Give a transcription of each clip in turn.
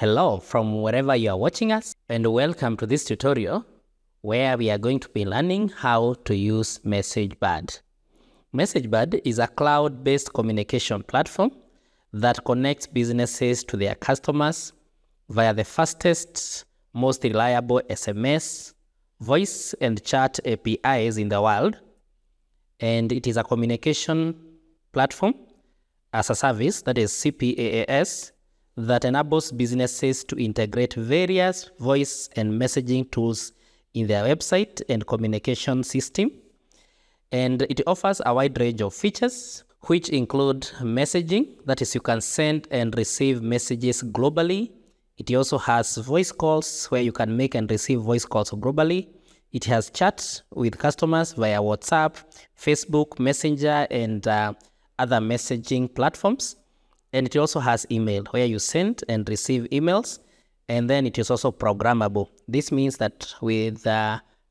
Hello from wherever you are watching us, and welcome to this tutorial where we are going to be learning how to use MessageBird. MessageBird is a cloud-based communication platform that connects businesses to their customers via the fastest, most reliable SMS, voice and chat APIs in the world. And it is a communication platform as a service, that is CPaaS, that enables businesses to integrate various voice and messaging tools in their website and communication system. And it offers a wide range of features, which include messaging, that is, you can send and receive messages globally. It also has voice calls, where you can make and receive voice calls globally. It has chats with customers via WhatsApp, Facebook, Messenger, and other messaging platforms. And it also has email, where you send and receive emails, and then it is also programmable. This means that with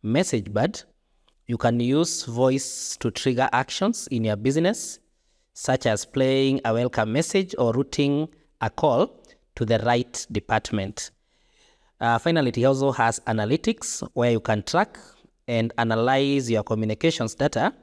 MessageBird, you can use voice to trigger actions in your business, such as playing a welcome message or routing a call to the right department. Finally, it also has analytics, where you can track and analyze your communications data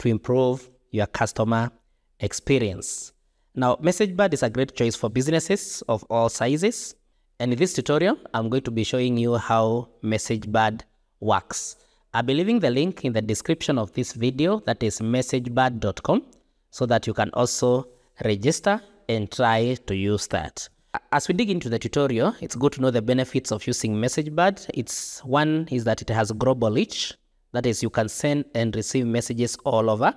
to improve your customer experience. Now, MessageBird is a great choice for businesses of all sizes. And in this tutorial, I'm going to be showing you how MessageBird works. I'll be leaving the link in the description of this video, that is MessageBird.com, so that you can also register and try to use that. As we dig into the tutorial, it's good to know the benefits of using MessageBird. One is that it has global reach. That is, you can send and receive messages all over.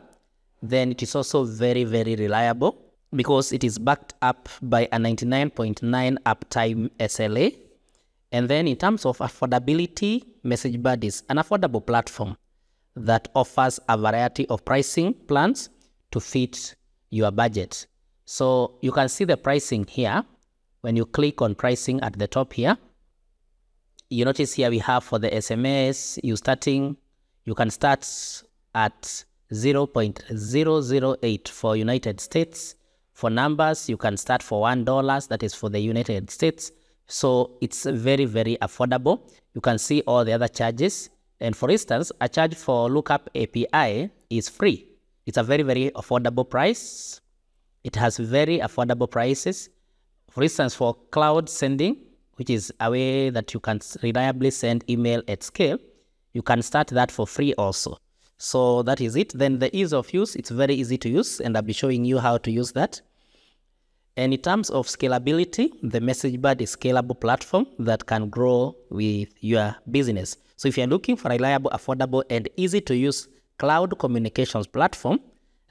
Then it is also very, very reliable, because it is backed up by a 99.9% uptime SLA. And then in terms of affordability, MessageBird is an affordable platform that offers a variety of pricing plans to fit your budget. So you can see the pricing here. When you click on pricing at the top here, you notice here we have for the SMS, you can start at 0.008 for United States. For numbers, you can start for $1, that is for the United States. So it's very, very affordable. You can see all the other charges. And for instance, a charge for lookup API is free. It's a very, very affordable price. It has very affordable prices. For instance, for cloud sending, which is a way that you can reliably send email at scale, you can start that for free also. So that is it. Then the ease of use, it's very easy to use, and I'll be showing you how to use that. And in terms of scalability, the MessageBird is a scalable platform that can grow with your business. So if you're looking for a reliable, affordable, and easy-to-use cloud communications platform,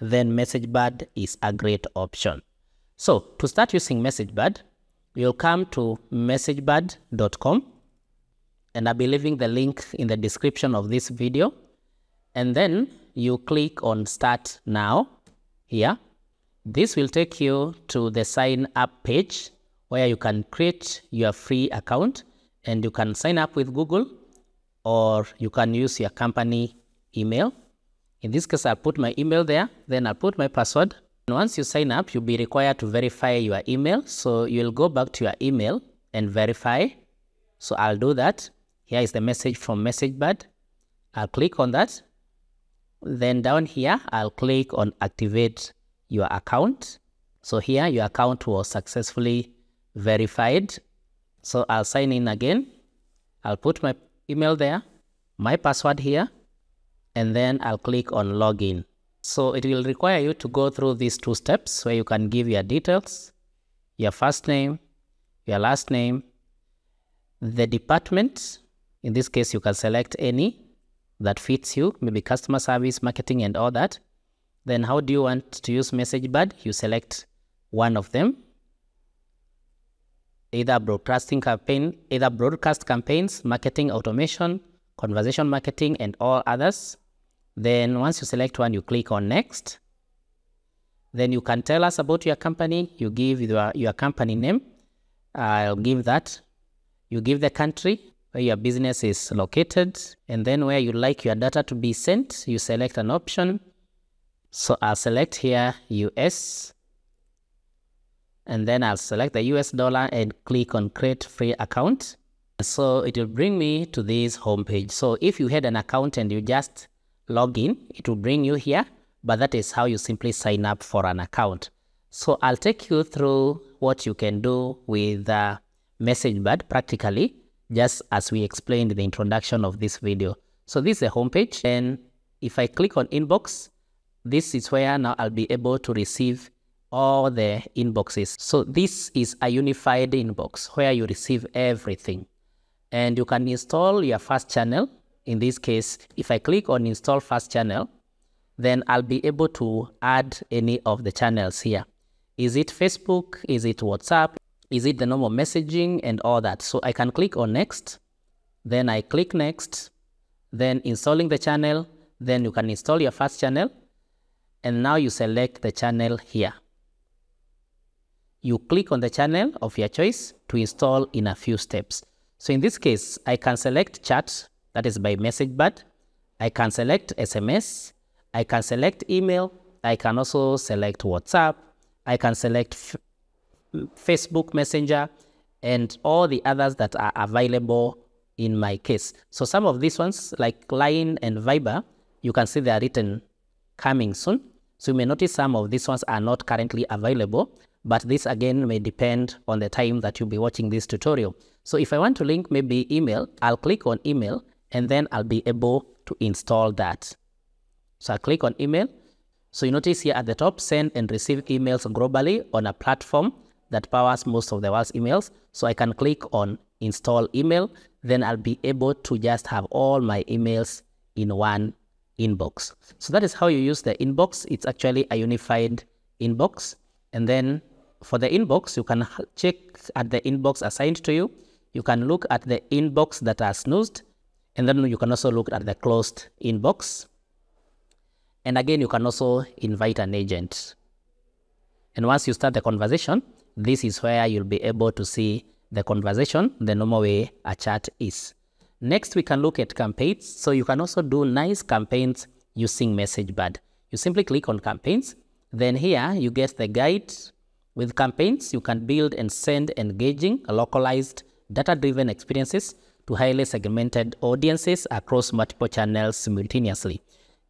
then MessageBird is a great option. So to start using MessageBird, you'll come to MessageBird.com, and I'll be leaving the link in the description of this video. And then you click on Start Now here. This will take you to the sign up page, where you can create your free account, and you can sign up with Google, or you can use your company email. In this case, I'll put my email there, then I'll put my password. And once you sign up, you'll be required to verify your email. So you'll go back to your email and verify. So I'll do that. Here is the message from MessageBird. I'll click on that. Then down here, I'll click on Activate your account. So here your account was successfully verified. So I'll sign in again. I'll put my email there, my password here, and then I'll click on login. So it will require you to go through these two steps, where you can give your details, your first name, your last name, the department. In this case, you can select any that fits you, maybe customer service, marketing, and all that. Then how do you want to use MessageBird? You select one of them, either broadcast campaigns, marketing automation, conversation marketing, and all others. Then once you select one, you click on Next. Then you can tell us about your company. You give your company name. I'll give that. You give the country where your business is located, and then where you like your data to be sent, you select an option. So I'll select here US. and then I'll select the US dollar and click on create free account. So it will bring me to this home page. So if you had an account and you just log in, it will bring you here, but that is how you simply sign up for an account. So I'll take you through what you can do with MessageBird practically, just as we explained in the introduction of this video. So this is the home page, and if I click on inbox, this is where now I'll be able to receive all the inboxes. So this is a unified inbox where you receive everything, and you can install your first channel. In this case, if I click on install first channel, then I'll be able to add any of the channels here. Is it Facebook? Is it WhatsApp? Is it the normal messaging and all that? So I can click on next, then I click next, then installing the channel, then you can install your first channel, and now you select the channel here. You click on the channel of your choice to install in a few steps. So in this case, I can select chat, that is by MessageBird. I can select SMS. I can select email. I can also select WhatsApp. I can select Facebook Messenger and all the others that are available in my case. So some of these ones like Line and Viber, you can see they are written coming soon. So you may notice some of these ones are not currently available, but this again may depend on the time that you'll be watching this tutorial. So if I want to link maybe email, I'll click on email and then I'll be able to install that. So I click on email. So you notice here at the top, send and receive emails globally on a platform that powers most of the world's emails. So I can click on install email, then I'll be able to just have all my emails in one inbox. So that is how you use the inbox. It's actually a unified inbox. And then for the inbox, you can check at the inbox assigned to you. You can look at the inbox that are snoozed, and then you can also look at the closed inbox. And again, you can also invite an agent. And once you start the conversation, this is where you'll be able to see the conversation the normal way a chat is. Next, we can look at campaigns. So you can also do nice campaigns using MessageBird. You simply click on campaigns. Then here you get the guide. With campaigns, you can build and send engaging, localized, data-driven experiences to highly segmented audiences across multiple channels simultaneously.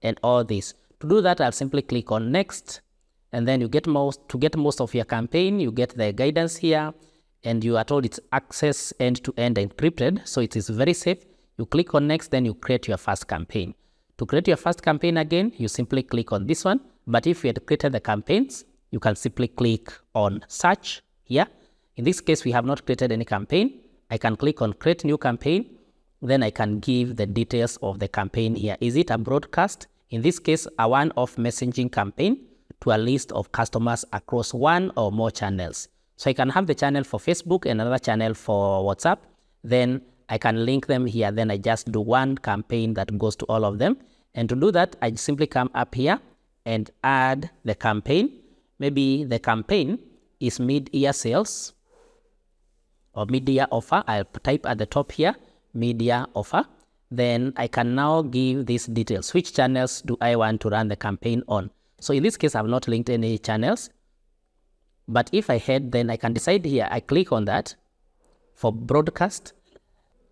And all this. To do that, I'll simply click on next, and then you get most of your campaign. You get the guidance here, and you are told it's access end-to-end encrypted, so it is very safe. You click on next, then you create your first campaign. To create your first campaign again, you simply click on this one. But if you had created the campaigns, you can simply click on search here. In this case, we have not created any campaign. I can click on create new campaign. Then I can give the details of the campaign here. Is it a broadcast? In this case, a one-off messaging campaign to a list of customers across one or more channels. So I can have the channel for Facebook and another channel for WhatsApp. Then I can link them here. Then I just do one campaign that goes to all of them. And to do that, I simply come up here and add the campaign. Maybe the campaign is mid-year sales or mid-year offer. I'll type at the top here. Media offer. Then I can now give these details. Which channels do I want to run the campaign on? So in this case, I've not linked any channels. But if I had, then I can decide here. I click on that for broadcast.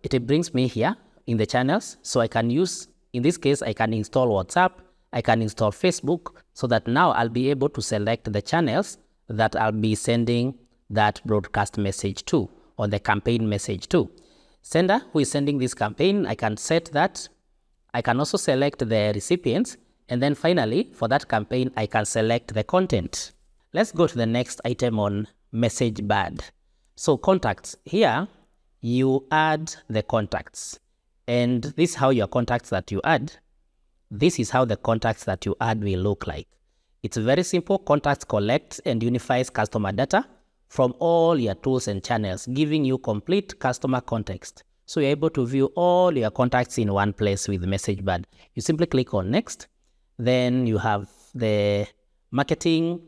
It brings me here in the channels. So I can use, in this case, I can install WhatsApp. I can install Facebook, so that now I'll be able to select the channels that I'll be sending that broadcast message to or the campaign message to. Sender, who is sending this campaign, I can set that. I can also select the recipients. And then finally, for that campaign, I can select the content. Let's go to the next item on MessageBird. So contacts. Here, you add the contacts. And this is how your contacts that you add. This is how the contacts that you add will look like. It's very simple. Contacts collects and unifies customer data from all your tools and channels, giving you complete customer context. So you're able to view all your contacts in one place with MessageBird. You simply click on next. Then you have the marketing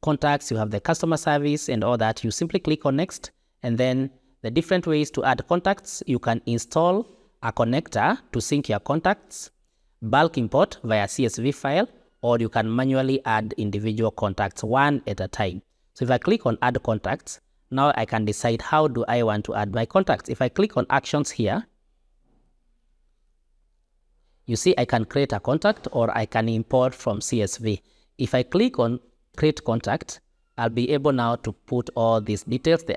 contacts, you have the customer service and all that. You simply click on next. And then the different ways to add contacts, you can install a connector to sync your contacts, bulk import via CSV file, or you can manually add individual contacts one at a time. So if I click on add contacts, now I can decide how do I want to add my contacts. If I click on actions here, you see I can create a contact or I can import from CSV. If I click on create contact, I'll be able now to put all these details, the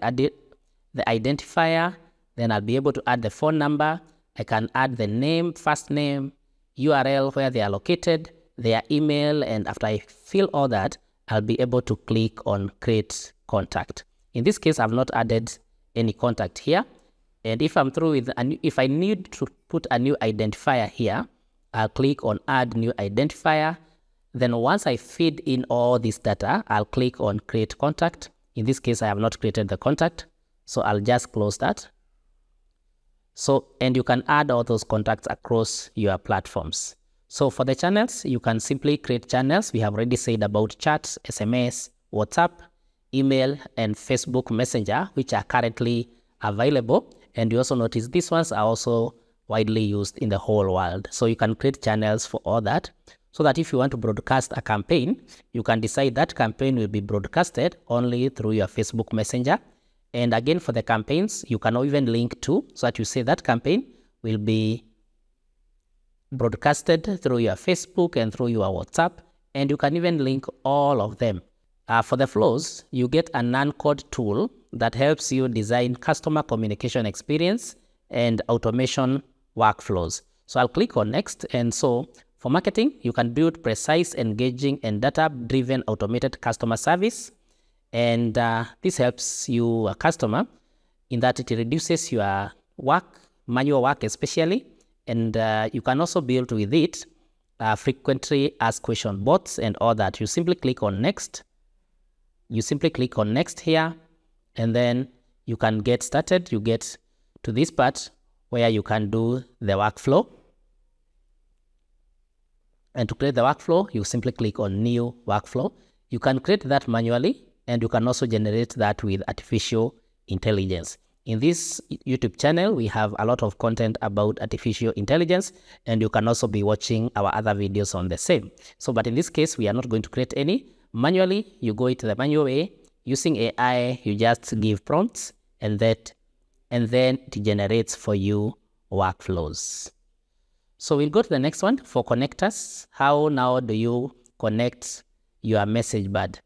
identifier, then I'll be able to add the phone number. I can add the name, first name, URL where they are located, their email, and after I fill all that, I'll be able to click on create contact. In this case, I've not added any contact here. And if I'm through with, if I need to put a new identifier here, I'll click on add new identifier. Then once I feed in all this data, I'll click on create contact. In this case, I have not created the contact, so I'll just close that. So, and you can add all those contacts across your platforms. So for the channels, you can simply create channels. We have already said about chat, SMS, WhatsApp, email, and Facebook Messenger, which are currently available. And you also notice these ones are also widely used in the whole world. So you can create channels for all that, so that if you want to broadcast a campaign, you can decide that campaign will be broadcasted only through your Facebook Messenger. And again, for the campaigns, you can even link to, so that you say that campaign will be broadcasted through your Facebook and through your WhatsApp. And you can even link all of them. For the flows, you get a non-code tool that helps you design customer communication experience and automation workflows. So I'll click on next. And so for marketing, you can build precise, engaging, and data-driven automated customer service. And this helps you, a customer, in that it reduces your work, manual work especially. And you can also build with it frequently asked question bots and all that. You simply click on next. You simply click on next here, and then you can get started. You get to this part where you can do the workflow. And to create the workflow, you simply click on new workflow. You can create that manually, and you can also generate that with artificial intelligence. In this YouTube channel, we have a lot of content about artificial intelligence, and you can also be watching our other videos on the same. So, but in this case, we are not going to create any manually. You go into the manual way. Using AI, you just give prompts, and then it generates for you workflows. So we'll go to the next one for connectors. How now do you connect your MessageBird?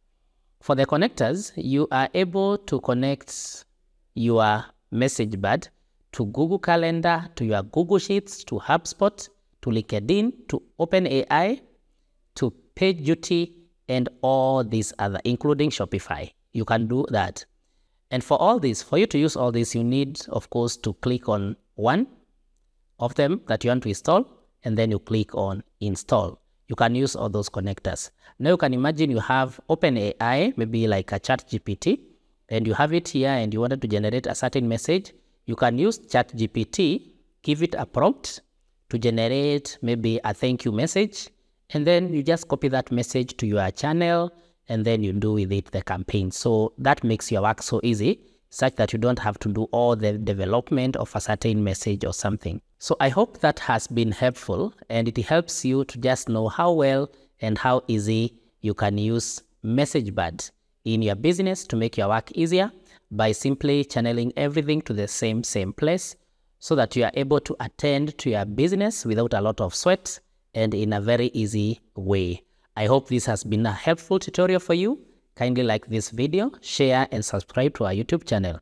For the connectors, you are able to connect your MessageBird to Google Calendar, to your Google Sheets, to HubSpot, to LinkedIn, to OpenAI, to PageDuty, and all these other, including Shopify. You can do that. And for all this, for you to use all this, you need, of course, to click on one of them that you want to install, and then you click on install. You can use all those connectors. Now you can imagine you have OpenAI, maybe like a ChatGPT, and you have it here and you wanted to generate a certain message. You can use ChatGPT, give it a prompt to generate maybe a thank you message, and then you just copy that message to your channel, and then you do with it the campaign. So that makes your work so easy, such that you don't have to do all the development of a certain message or something. So I hope that has been helpful, and it helps you to just know how well and how easy you can use MessageBird in your business to make your work easier by simply channeling everything to the same place, so that you are able to attend to your business without a lot of sweat and in a very easy way. I hope this has been a helpful tutorial for you. Kindly like this video, share, and subscribe to our YouTube channel.